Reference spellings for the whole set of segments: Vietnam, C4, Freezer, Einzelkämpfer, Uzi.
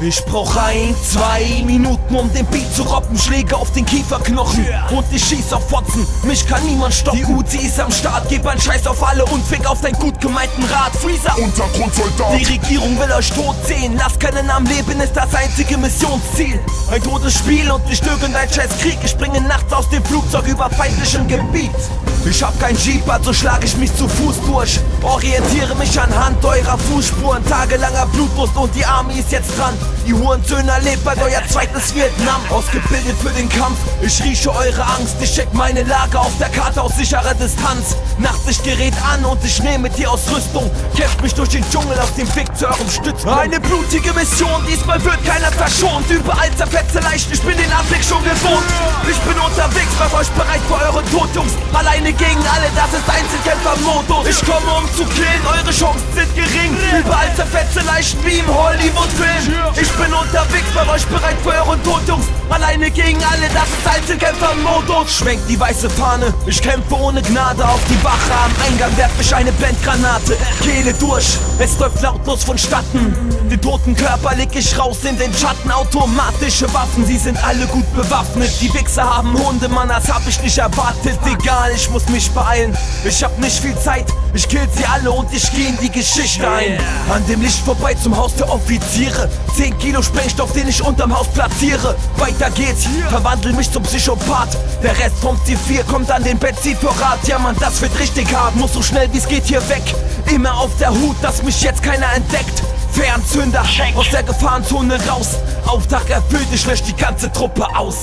Ich brauch 1, 2 Minuten, um den Beat zu roppen. Schläge auf den Kieferknochen und ich schieß auf Fotzen. Mich kann niemand stoppen. Die Uzi ist am Start, geb ein Scheiß auf alle und fick auf deinen gut gemeinten Rat. Freezer, Untergrundsoldat. Die Regierung will euch tot sehen. Lasst keinen am Leben, ist das einzige Missionsziel. Ein totes Spiel und ich störe in dein scheiß Krieg. Ich springe nachts aus dem Flugzeug über feindlichem Gebiet. Ich hab kein Jeep, also schlag ich mich zu Fuß durch. Orientiere mich anhand eurer Fußspuren. Tagelanger Blutdurst und die Army ist jetzt dran. Ihr Hurensöhne erlebt bald euer zweites Vietnam. Ausgebildet für den Kampf, ich rieche eure Angst. Ich check meine Lage auf der Karte aus sicherer Distanz. Nachts ich Gerät an und ich nehme die Ausrüstung. Kämpft mich durch den Dschungel auf dem Weg zu eurem Stützpunkt. Eine blutige Mission, diesmal wird keiner verschont. Überall zerfetzte Leichen, ich bin den Anblick schon gewohnt. Ich bin unterwegs, mach euch bereit für eure Totjungs. Alleine gegen alle, das ist Einzelkämpfer-Modus. Ich komme um zu killen, eure Chancen sind gering. Überall zerfetzte Leichen wie im Hollywood-Film. Ich bin unterwegs, mach euch bereit für eure Totjungs. Alleine gegen alle, das ist Einzelkämpfer-Modus. Schwenkt die weiße Fahne, ich kämpfe ohne Gnade. Auf die Wache am Eingang werf ich eine Blendgranate. Kehle durch, es läuft lautlos vonstatten. Den toten Körper leg ich raus in den Schatten. Automatische Waffen, sie sind alle gut bewaffnet. Die Wichser haben Hunde, Mann, das hab ich nicht erwartet. Egal, ich muss mich beeilen, ich hab nicht viel Zeit. Ich kill sie alle und ich geh in die Geschichte ein. An dem Licht vorbei zum Haus der Offiziere. 10 Kilo Sprengstoff, den ich unterm Haus platziere. Weiter geht's, verwandel mich zum Psychopath. Der Rest vom C4 kommt an den Benzin-Vorrat. Ja Mann, das wird richtig hart, muss so schnell wie's geht hier weg. Immer auf der Hut, dass mich jetzt keiner entdeckt. Fernzünder, aus der Gefahrenzone raus. Auftrag erfüllt, ich lösch die ganze Truppe aus.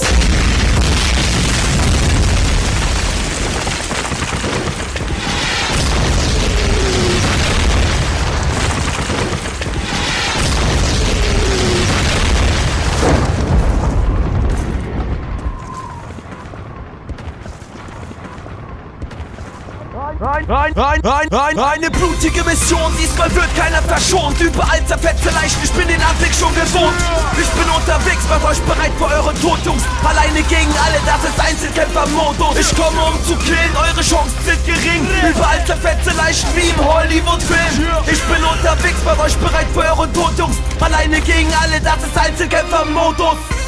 Eine blutige Mission, diesmal wird keiner verschont. Überall zerfetzte Leichen, ich bin den Anblick schon gewohnt. Ich bin unterwegs, macht euch bereit für eure Totjungs. Alleine gegen alle, das ist Einzelkämpfer-Modus. Ich komme um zu killen, eure Chancen sind gering. Überall zerfetzte Leichen wie im Hollywood-Film. Ich bin unterwegs, macht euch bereit für eure Totjungs. Alleine gegen alle, das ist Einzelkämpfer-Modus.